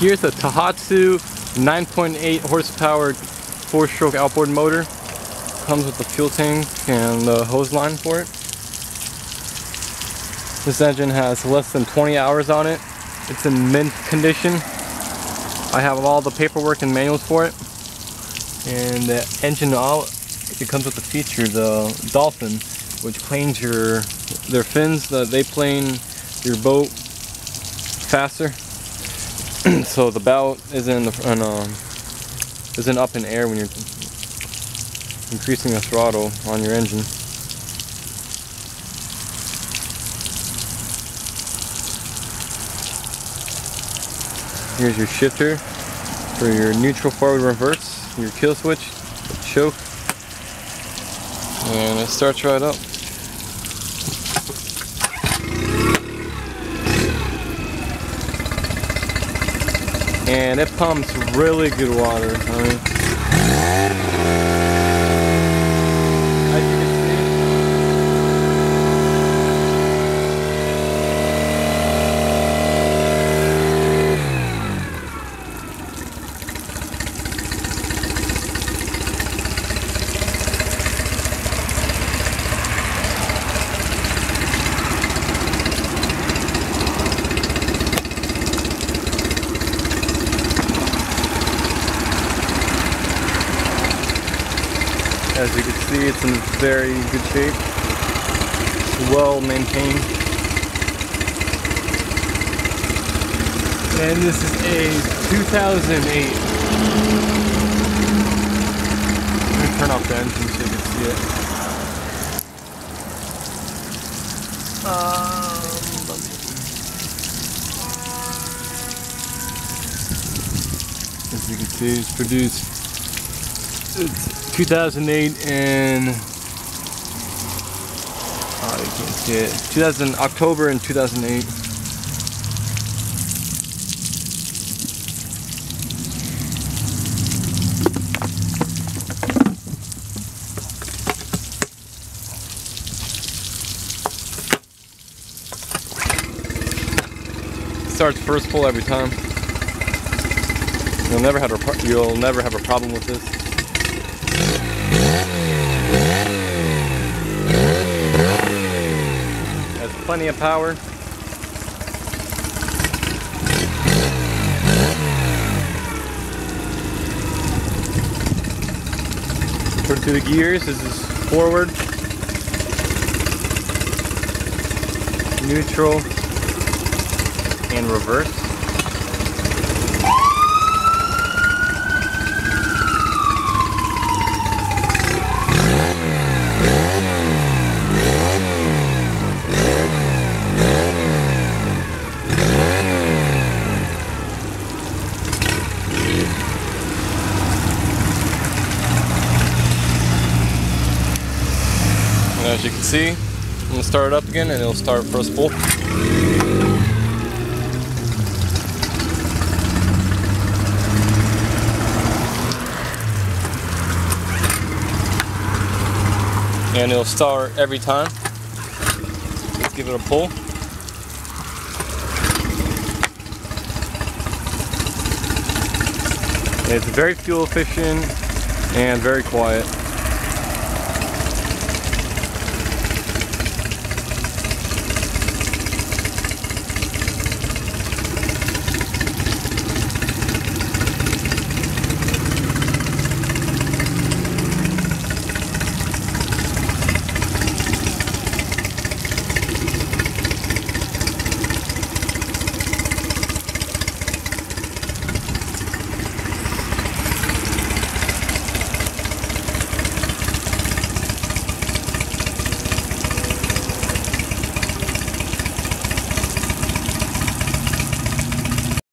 Here's a Tohatsu 9.8 horsepower 4-stroke outboard motor. Comes with the fuel tank and the hose line for it. This engine has less than 20 hours on it. It's in mint condition. I have all the paperwork and manuals for it. And the engine it comes with the feature, the Dolphin, which planes their fins, they plane your boat faster. So the bow isn't up in air when you're increasing the throttle on your engine. Here's your shifter for your neutral, forward, reverse, your kill switch, the choke, and it starts right up. And it pumps really good water. I mean, as you can see it's in very good shape. It's well maintained. And this is a 2008. I'm gonna turn off the engine so you can see it. As you can see, it's produced. It's 2008 and you can't see it. October and 2008. Starts first pull every time. You'll never have a problem with this. Has plenty of power. Put it through the gears. This is forward, neutral, and reverse. As you can see, I'm going to start it up again and it'll start first pull. And it'll start every time. Let's give it a pull. It's very fuel efficient and very quiet.